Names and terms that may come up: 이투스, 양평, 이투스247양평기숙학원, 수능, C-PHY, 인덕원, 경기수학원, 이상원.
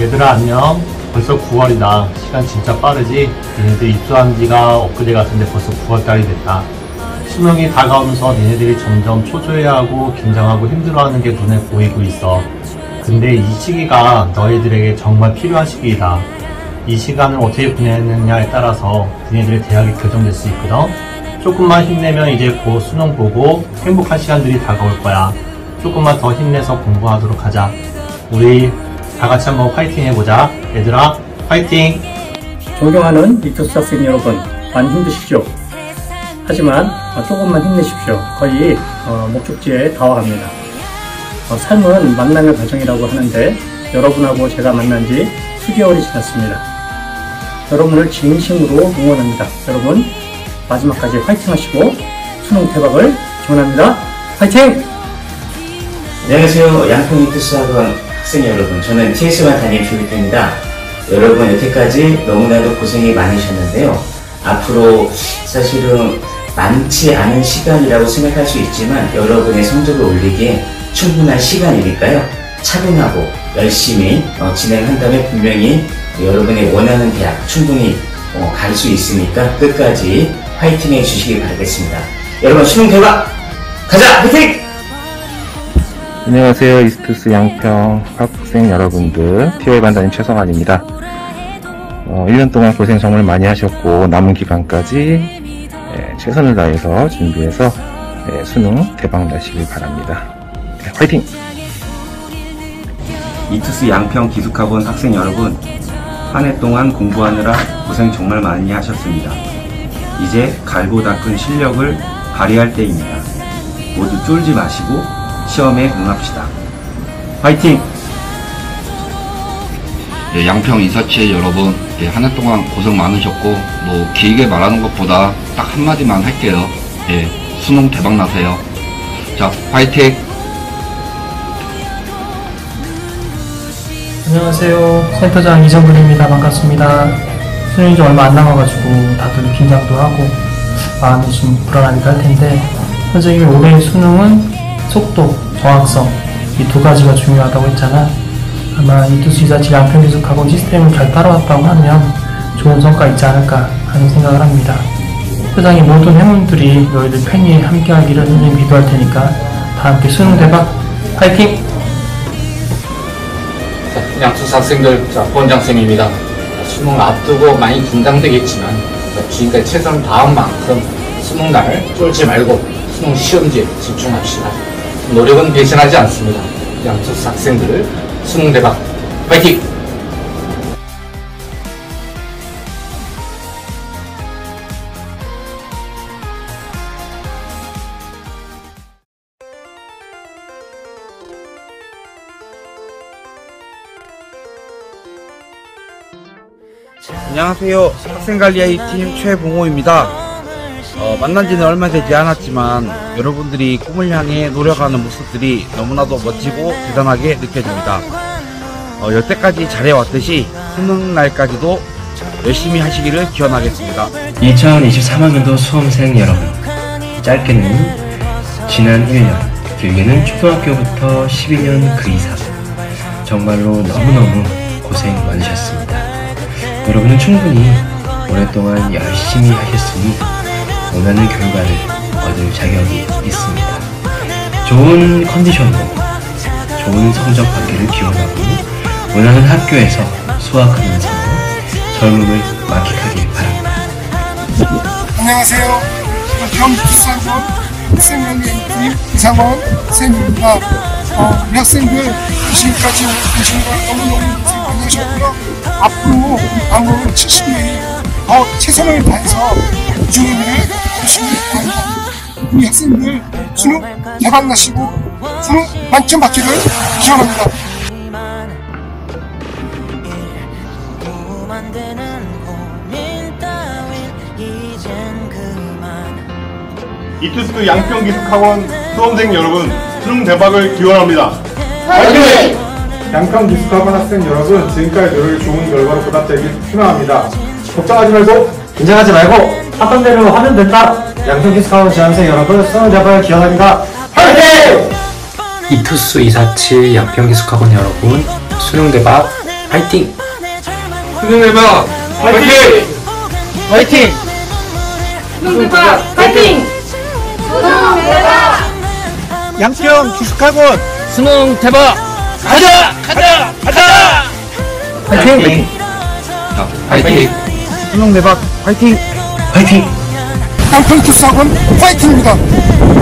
얘들아 안녕. 벌써 9월이다. 시간 진짜 빠르지? 니네들 입소한 지가 엊그제 같은데 벌써 9월달이 됐다. 수능이 다가오면서 니네들이 점점 초조해하고 긴장하고 힘들어하는 게 눈에 보이고 있어. 근데 이 시기가 너희들에게 정말 필요한 시기이다. 이 시간을 어떻게 보내느냐에 따라서 니네들의 대학이 결정될 수 있거든. 조금만 힘내면 이제 곧 수능 보고 행복한 시간들이 다가올 거야. 조금만 더 힘내서 공부하도록 하자. 우리 다같이 한번 파이팅 해보자. 얘들아 파이팅! 존경하는 이투스 학생 여러분, 많이 힘드십시오. 하지만 조금만 힘내십시오. 거의 목적지에 다와갑니다. 삶은 만남의 과정이라고 하는데, 여러분하고 제가 만난 지 수개월이 지났습니다. 여러분을 진심으로 응원합니다. 여러분 마지막까지 파이팅 하시고 수능 대박을 기원합니다. 파이팅! 안녕하세요. 양평 이투스학원 학생 여러분, 저는 TS만 담임 조기태입니다. 여러분, 여태까지 너무나도 고생이 많으셨는데요. 앞으로 사실은 많지 않은 시간이라고 생각할 수 있지만 여러분의 성적을 올리기에 충분한 시간이니까요. 차분하고 열심히 진행한다면 분명히 여러분의 원하는 대학 충분히 갈 수 있으니까 끝까지 파이팅 해주시기 바라겠습니다. 여러분, 수능 대박! 가자! 파이팅! 안녕하세요. 이투스 양평 학생 여러분들, TOA 반장님 최성환입니다. 1년 동안 고생 정말 많이 하셨고, 남은 기간까지 최선을 다해서 준비해서 수능 대박 나시길 바랍니다. 화이팅! 이투스 양평 기숙학원 학생 여러분, 한 해 동안 공부하느라 고생 정말 많이 하셨습니다. 이제 갈고 닦은 실력을 발휘할 때입니다. 모두 쫄지 마시고 시험에 응합시다. 화이팅! 예, 양평 인사치의 여러분, 예, 한 해 동안 고생 많으셨고, 뭐 길게 말하는 것보다 딱 한마디만 할게요. 예, 수능 대박 나세요. 자, 화이팅! 안녕하세요. 센터장 이정근입니다. 반갑습니다. 수능이 좀 얼마 안 남아가지고 다들 긴장도 하고 마음이 좀 불안하기도 할 텐데, 선생님이 올해 수능은 속도, 정확성, 이 두 가지가 중요하다고 했잖아. 아마 이투스247 양평기숙학원 시스템을 잘 따라왔다고 하면 좋은 성과 있지 않을까 하는 생각을 합니다. 세상의 모든 행운들이 너희들 팬이 함께하기를 선생님 기도할 테니까 다 함께 수능 대박 파이팅! 자, 양투스 학생들, 원장쌤입니다. 수능 앞두고 많이 긴장되겠지만 지금까지 최선을 다한 만큼 수능날 쫄지 말고 수능 시험지에 집중합시다. 노력은 배신하지 않습니다. 양투스 학생들 수능 대박 파이팅! 안녕하세요. 학생관리팀 최봉호입니다. 만난 지는 얼마 되지 않았지만 여러분들이 꿈을 향해 노력하는 모습들이 너무나도 멋지고 대단하게 느껴집니다. 여태까지 잘해왔듯이 수능 날까지도 열심히 하시기를 기원하겠습니다. 2023학년도 수험생 여러분, 짧게는 지난 1년, 길게는 초등학교부터 12년 그 이상 정말로 너무너무 고생 많으셨습니다. 여러분은 충분히 오랫동안 열심히 하셨으니 원하는 결과를 얻을 자격이 있습니다. 좋은 컨디션으로 좋은 성적 받기를 기원하고, 원하는 학교에서 수학하면서 젊음을 만끽하길 바랍니다. 안녕하세요. 경기수학원 학생관리팀 이상원 선생님입니다. 우리 학생들 지금까지 오신 거 너무너무 고생 많이 하셨고요. 앞으로 방금 70명이 최선을 다해서 중인들을 열심히 다니다. 우리 학생들 수능 대박 나시고 수능 만점 받기를 기원합니다. 이투스 양평 기숙학원 수험생 여러분, 수능 대박을 기원합니다. 화이팅! 양평 기숙학원 학생 여러분, 지금까지 노력이 좋은 결과로 보답되길 희망합니다. 걱정하지 말고, 긴장하지 말고, 하던 대로 하면 된다. 양평기숙학원 지원생 여러분, 수능 대박을 기원합니다. 화이팅! 이투스247 양평기숙학원 여러분, 수능 대박 파이팅! 수능대박 파이팅! 파이팅! 수능대박 파이팅! 수능대박! 양평 기숙학원 수능대박! 가자! 가자! 가자! 파이팅! 파이팅! 수능대박 파이팅! 파이팅! 양평 기숙학원 파이팅입니다!